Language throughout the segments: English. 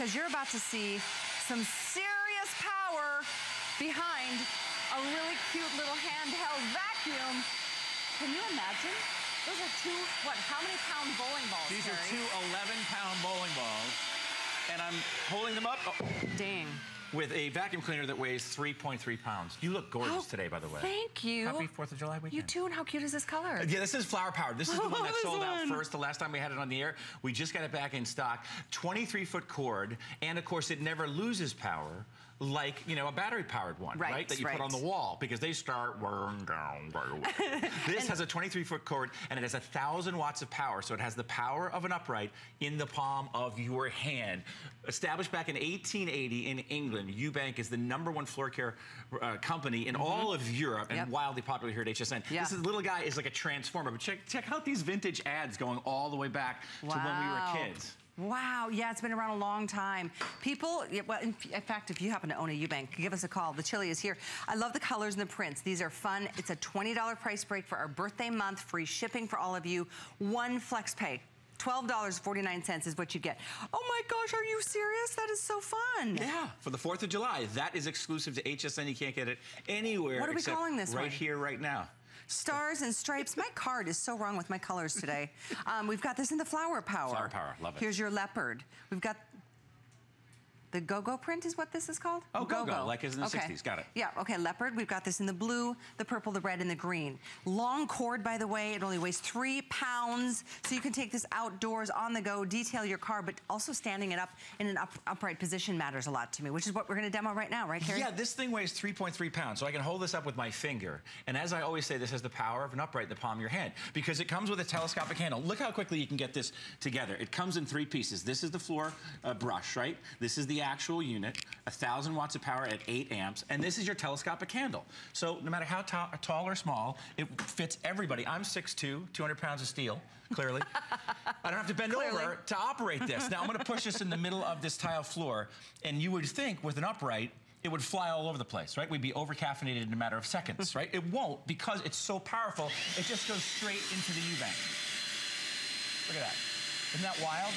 because you're about to see some serious power behind a really cute little handheld vacuum. Can you imagine? Those are two, what, how many pound bowling balls, These Terry? Are two 11-pound bowling balls, and I'm holding them up. Oh. Dang. With a vacuum cleaner that weighs 3.3 pounds. You look gorgeous today, by the way. Thank you. Happy 4th of July weekend. You too, and how cute is this color? Yeah, this is flower powered. This is the one that sold out first. The last time we had it on the air, we just got it back in stock. 23-foot cord, and of course, it never loses power. Like, you know, a battery-powered one, right? That you put on the wall, because they start wearing down right away. This has a 23-foot cord, and it has 1,000 watts of power, so it has the power of an upright in the palm of your hand. Established back in 1880 in England, Ewbank is the #1 floor care company in all of Europe, and wildly popular here at HSN. Yeah. This little guy is like a transformer, but check out these vintage ads going all the way back to when we were kids. Wow, yeah, it's been around a long time. People, well, in fact, if you happen to own a Ewbank, give us a call. The Chilli is here. I love the colors and the prints. These are fun. It's a $20 price break for our birthday month, free shipping for all of you. One flex pay. $12.49 is what you get. Oh my gosh, are you serious? That is so fun. Yeah, for the 4th of July. That is exclusive to HSN. You can't get it anywhere. What are we calling this one? Right here, right now. Stars and Stripes. My card is so wrong with my colors today. We've got this in the flower power. Flower power, love it. Here's your leopard. We've got the go-go print is what this is called? Oh, go-go, like it's in the 60s, got it. Yeah, okay, leopard. We've got this in the blue, the purple, the red, and the green. Long cord, by the way, it only weighs 3 pounds, so you can take this outdoors, on the go, detail your car, but also standing it up in an upright position matters a lot to me, which is what we're gonna demo right now, right, Carrie? Yeah, this thing weighs 3.3 pounds, so I can hold this up with my finger, and as I always say, this has the power of an upright in the palm of your hand, because it comes with a telescopic handle. Look how quickly you can get this together. It comes in 3 pieces. This is the floor brush, right? This is the actual unit, 1,000 watts of power at 8 amps, and this is your telescopic handle. So no matter how tall or small, it fits everybody. I'm 6'2", 200 pounds of steel, clearly. I don't have to bend over to operate this. Now I'm gonna push this in the middle of this tile floor, and you would think with an upright, it would fly all over the place, right? We'd be over-caffeinated in a matter of seconds, right? It won't, because it's so powerful, it just goes straight into the Ewbank. Look at that. Isn't that wild?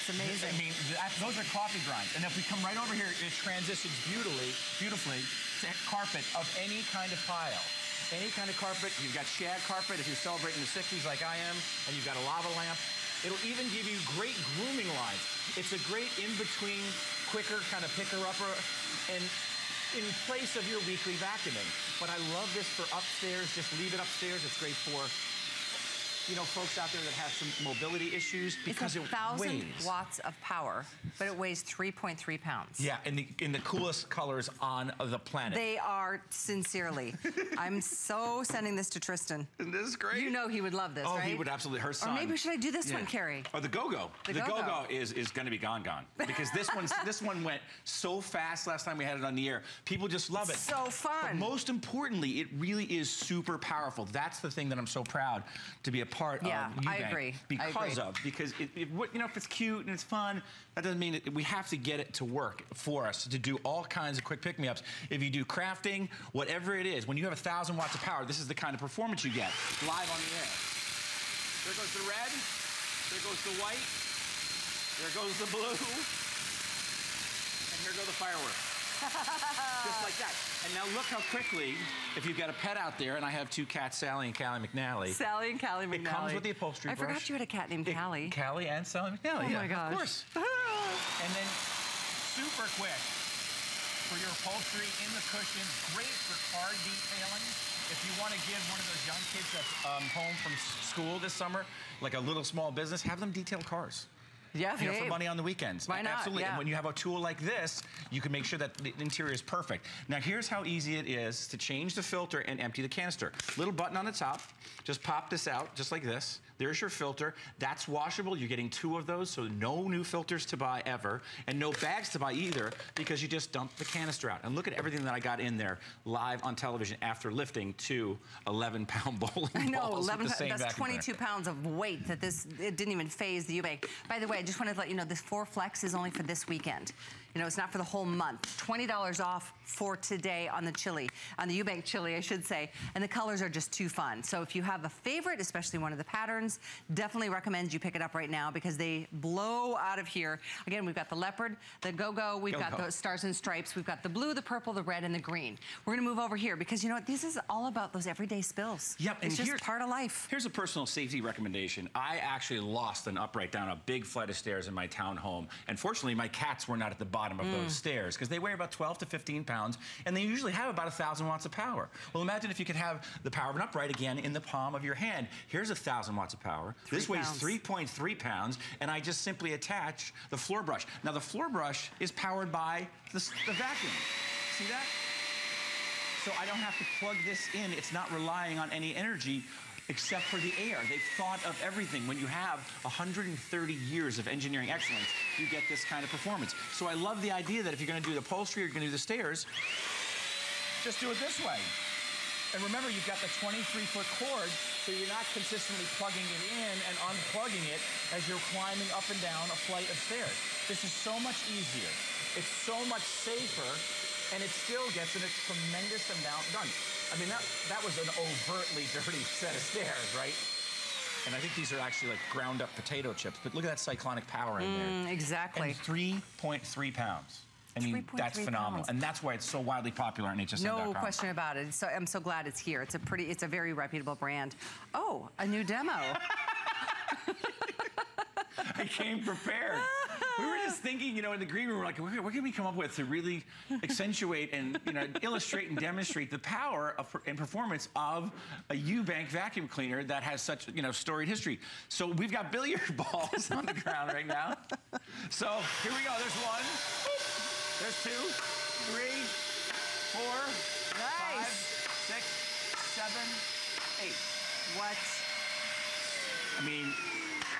It's amazing. I mean, those are coffee grinds. And if we come right over here, it transitions beautifully to carpet of any kind of pile. Any kind of carpet. You've got shag carpet if you're celebrating the 60s like I am, and you've got a lava lamp. It'll even give you great grooming lines. It's a great in-between, quicker kind of picker-upper, and in place of your weekly vacuuming. But I love this for upstairs. Just leave it upstairs. It's great for, you know, folks out there that have some mobility issues, because it weighs 1,000 watts of power, but it weighs 3.3 pounds. Yeah, in the coolest colors on the planet. They are, sincerely. I'm so sending this to Tristan. Isn't this great? You know he would love this, right? Oh, he would absolutely. Her son. Or maybe should I do this one, Carrie? Or the go-go. The go-go is going to be gone. Because this one went so fast last time we had it on the air. People just love it. So fun. But most importantly, it really is super powerful. That's the thing that I'm so proud to be a part of. Yeah, I agree. Because it, you know, if it's cute and it's fun, that doesn't mean we have to get it to work for us to do all kinds of quick pick-me-ups. If you do crafting, whatever it is, when you have 1,000 watts of power, this is the kind of performance you get live on the air. There goes the red. There goes the white. There goes the blue. And here go the fireworks. Just like that. And now look how quickly, if you've got a pet out there, and I have 2 cats, Sally and Callie McNally. Sally and Callie McNally. It comes with the upholstery brush. I forgot you had a cat named Callie. Callie and Sally McNally. Oh my gosh. Of course. And then super quick for your upholstery in the cushions. Great for car detailing. If you want to give one of those young kids that's home from school this summer, like a little small business, have them detail cars. Yeah, you know, for money on the weekends. Why not? Absolutely. Yeah. And when you have a tool like this, you can make sure that the interior is perfect. Now, here's how easy it is to change the filter and empty the canister. Little button on the top. Just pop this out, just like this. There's your filter. That's washable. You're getting 2 of those, so no new filters to buy ever, and no bags to buy either, because you just dump the canister out. And look at everything that I got in there live on television after lifting 2 11-pound bowling balls. I know, 11 pounds. That's 22 pounds of weight that it didn't even phase the Ewbank. By the way, I just wanted to let you know this 4 Flex is only for this weekend. You know, it's not for the whole month. $20 off for today on the Chilli, on the Ewbank Chilli, I should say. And the colors are just too fun. So if you have a favorite, especially one of the patterns, definitely recommend you pick it up right now because they blow out of here. Again, we've got the leopard, the go-go, we've got the stars and stripes, we've got the blue, the purple, the red, and the green. We're gonna move over here because you know what, this is all about those everyday spills. Yep, it's just part of life. Here's a personal safety recommendation. I actually lost an upright down a big flight of stairs in my townhome. And fortunately, my cats were not at the bottom of those stairs because they weigh about 12 to 15 pounds and they usually have about 1,000 watts of power. Well, imagine if you could have the power of an upright again in the palm of your hand. Here's 1,000 watts of power. This weighs 3.3 pounds and I just simply attach the floor brush. Now, the floor brush is powered by the vacuum. See that? So I don't have to plug this in. It's not relying on any energy except for the air. They've thought of everything. When you have 130 years of engineering excellence, you get this kind of performance. So I love the idea that if you're gonna do the upholstery or you're gonna do the stairs, just do it this way. And remember, you've got the 23-foot cord, so you're not consistently plugging it in and unplugging it as you're climbing up and down a flight of stairs. This is so much easier. It's so much safer, and it still gets a tremendous amount done. I mean, that was an overtly dirty set of stairs, right? And I think these are actually like ground up potato chips, but look at that cyclonic power in there. Exactly. And 3.3 pounds. I mean, that's phenomenal. Pounds. And that's why it's so widely popular on HSN.com. No question about it. So I'm so glad it's here. It's a very reputable brand. Oh, a new demo. I came prepared. We were just thinking, you know, in the green room, we're like, what can we come up with to really accentuate and, you know, illustrate and demonstrate the power of, and performance of a Ewbank vacuum cleaner that has such, you know, storied history. So we've got billiard balls on the ground right now. So here we go. There's one. There's two. Three. Four. Nice. Five. Six. Seven. Eight. What? I mean,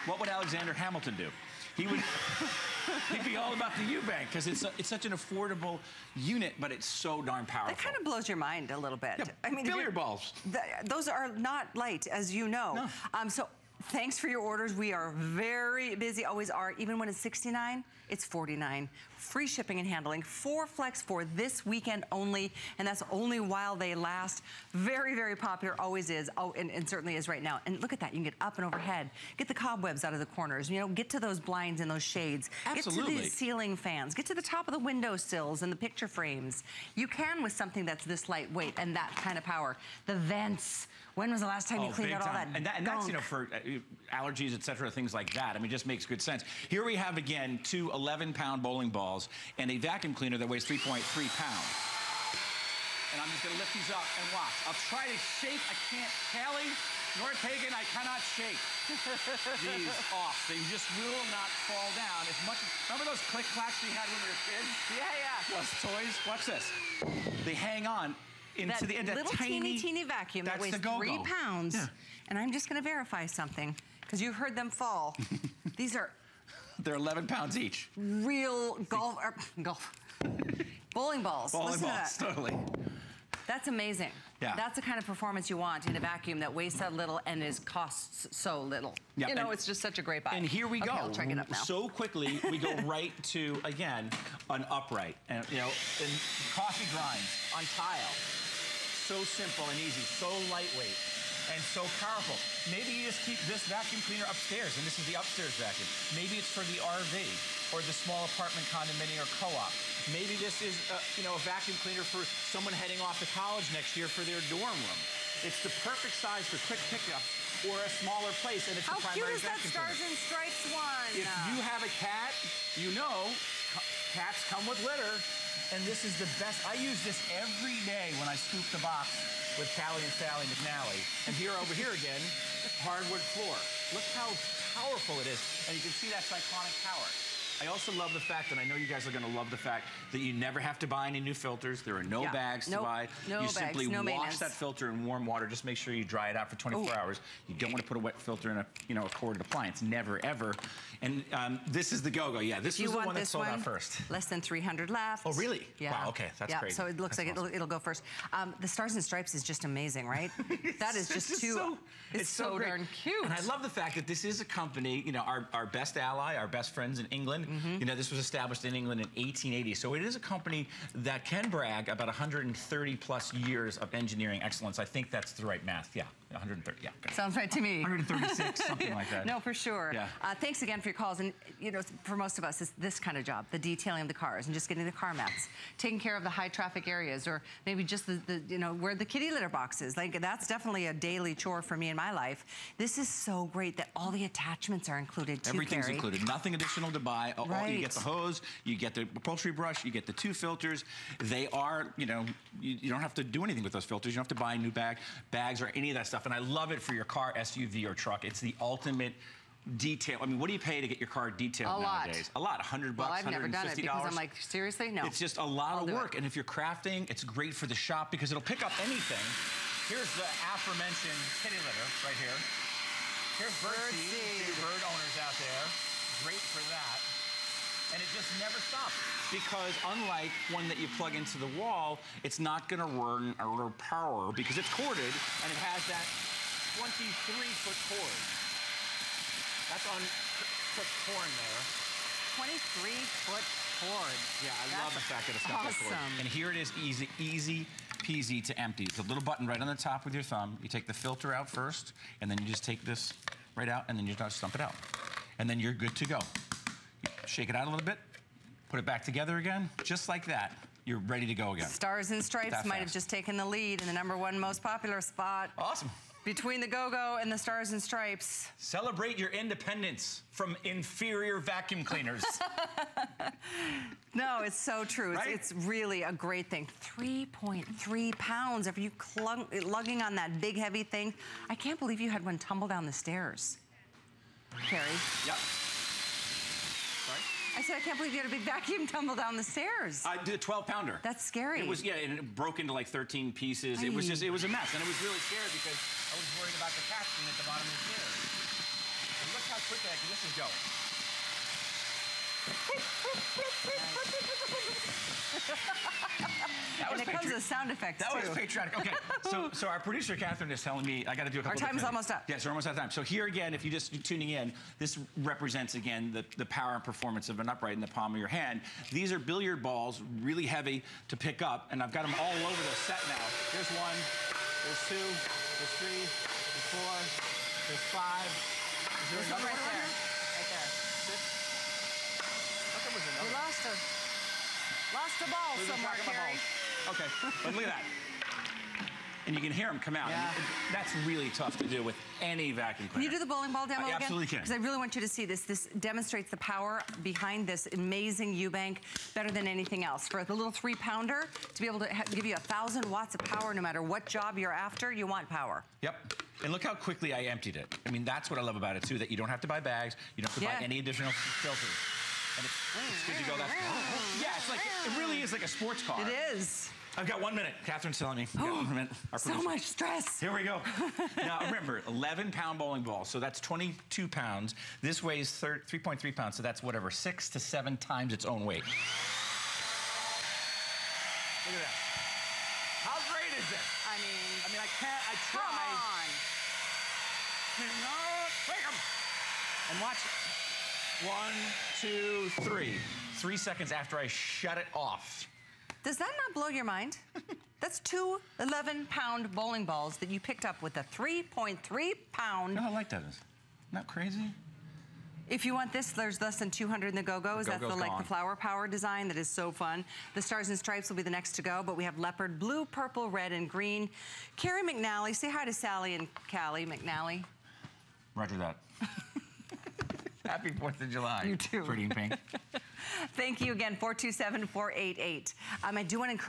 what would Alexander Hamilton do? He'd be all about the Ewbank because it's such an affordable unit, but it's so darn powerful. That kind of blows your mind a little bit. Yeah, I mean, billiard balls. Those are not light, as you know. No. So thanks for your orders. We are very busy, always are. Even when it's $69, it's $49. Free shipping and handling, 4 Flex 4 this weekend only, and that's only while they last. Very, very popular, always is, oh, and certainly is right now. And look at that, you can get up and overhead, get the cobwebs out of the corners, you know, get to those blinds and those shades. Absolutely. Get to these ceiling fans, get to the top of the window sills and the picture frames. You can with something that's this lightweight and that kind of power. The vents, when was the last time you cleaned out all that? And that's, you know, for allergies, etc., things like that. I mean, it just makes good sense. Here we have, again, two 11-pound bowling balls and a vacuum cleaner that weighs 3.3 pounds. And I'm just gonna lift these up and watch. I'll try to shake, I can't, Callie, Nordhagen, I cannot shake these off. They just will not fall down as much. Remember those click clacks we had when we were kids? Yeah. Plus toys, watch this. They hang on into the end of that little teeny vacuum that weighs 3 pounds. Yeah. And I'm just gonna verify something because you heard them fall. These are, they're 11 pounds each. Real bowling balls. Bowling balls, totally. That's amazing. Yeah. That's the kind of performance you want in a vacuum that weighs so little and is costs so little. Yep. You know, and it's just such a great buy. And here we go. I'll check it up now. So quickly, we go right to, again, an upright. And, you know, and coffee grinds on tile. So simple and easy, so lightweight. And so powerful. Maybe you just keep this vacuum cleaner upstairs, and this is the upstairs vacuum. Maybe it's for the RV or the small apartment condominium or co-op. Maybe this is you know, a vacuum cleaner for someone heading off to college next year for their dorm room. It's the perfect size for quick pickup or a smaller place, and it's the primary vacuum cleaner. How cute is that Stars and Stripes one? If you have a cat, you know cats come with litter, and this is the best. I use this every day when I scoop the box with Callie and Sally McNally. And here over here again, hardwood floor. Look how powerful it is. And you can see that cyclonic power. I also love the fact, and I know you guys are gonna love the fact, that you never have to buy any new filters. There are no bags to buy. No bags, simply wash that filter in warm water. Just make sure you dry it out for 24 hours. You don't wanna put a wet filter in a, you know, a corded appliance. Never, ever. And this is the go-go. Yeah, this was the one that sold out first. Less than 300 left. Oh, really? Yeah. Wow, okay, that's crazy. So it looks like it'll go first. The Stars and Stripes is just amazing, right? That is just too, it's so darn cute. And I love the fact that this is a company, you know, our best ally, our best friends in England, You know, this was established in England in 1880. So it is a company that can brag about 130 plus years of engineering excellence. I think that's the right math. Yeah, 130. Yeah. Okay. Sounds right to me. 136, something like that. No, for sure. Yeah. Thanks again for your calls. And you know, for most of us, it's this kind of job, the detailing of the cars and just getting the car mats, taking care of the high traffic areas, or maybe just the you know, where the kitty litter box is. Like, that's definitely a daily chore for me in my life. This is so great that all the attachments are included too. Everything's included. Nothing additional to buy. Right. You get the hose, you get the upholstery brush, you get the two filters. They are, you know, you don't have to do anything with those filters. You don't have to buy a new bags or any of that stuff. And I love it for your car, SUV, or truck. It's the ultimate detail. I mean, what do you pay to get your car detailed nowadays? A lot. $100, $150. Well, I've never done it because I'm like, seriously? No. It's just a lot of work. And if you're crafting, it's great for the shop because it'll pick up anything. Here's the aforementioned kitty litter right here. Here's birdseed. Bird owners out there. Great for that. And it just never stops, because unlike one that you plug into the wall, it's not going to run or power because it's corded, and it has that 23-foot cord. That's on foot corn there. 23-foot cord. Yeah, I love the fact that it's got that cord. And here it is, easy peasy to empty. It's a little button right on the top with your thumb. You take the filter out first, and then you just take this right out, and then you just dump it out. And then you're good to go. Shake it out a little bit, put it back together again, just like that. You're ready to go again. Stars and Stripes might have just taken the lead in the #1 most popular spot. Awesome. Between the Go-Go and the Stars and Stripes. Celebrate your independence from inferior vacuum cleaners. No, it's so true. Right? It's really a great thing. 3.3 pounds after you lugging on that big, heavy thing. I can't believe you had one tumble down the stairs, Carrie. Yep. I said, I can't believe you had a big vacuum tumble down the stairs. I did a 12-pounder. That's scary. It was, yeah, and it broke into like 13 pieces. Aye. It was just, it was a mess. And it was really scary because I was worried about the cat being at the bottom of the stairs. And look how quick that, this is going. And it comes with sound effects, too. That was patriotic. Okay, so our producer, Catherine, is telling me I got to do a couple. Our time's almost up. Yes, we're almost out of time. So here again, if you're just tuning in, this represents, again, the power and performance of an upright in the palm of your hand. These are billiard balls, really heavy to pick up, and I've got them all over the set now. There's one, there's two, there's three, there's four, there's five. Is there another one right there? Right there. Six. We lost a ball somewhere, Carrie. Okay, but look at that. And you can hear them come out. Yeah. That's really tough to do with any vacuum cleaner. Can you do the bowling ball demo again? I absolutely can. Because I really want you to see this. This demonstrates the power behind this amazing Ewbank better than anything else. For the little 3-pounder to be able to give you 1,000 watts of power no matter what job you're after, you want power. Yep. And look how quickly I emptied it. I mean, that's what I love about it, too, that you don't have to buy bags. You don't have to buy any additional filters. And it's good to go. That's cool. Yeah, it's like, it really is like a sports car. It is. I've got 1 minute. Catherine's telling me. I've got 1 minute. Our producer. So much stress. Here we go. Now, remember, 11-pound bowling ball. So that's 22 pounds. This weighs 3.3 pounds. So that's whatever, 6 to 7 times its own weight. Look at that. How great is this? I mean, I can't, I try. Come on. Cannot break them. And watch it. 1, 2, 3. 3 seconds after I shut it off. Does that not blow your mind? That's two 11-pound bowling balls that you picked up with a 3.3-pound. No, I like that. Not crazy. If you want this, there's less than 200 in the Go-Go's. That's the flower power design that is so fun. The Stars and Stripes will be the next to go, but we have leopard, blue, purple, red, and green. Carrie McNally, say hi to Sally and Callie McNally. Roger that. Happy 4th of July. You too. Pretty in pink. Thank you again, 427-488. I do want to encourage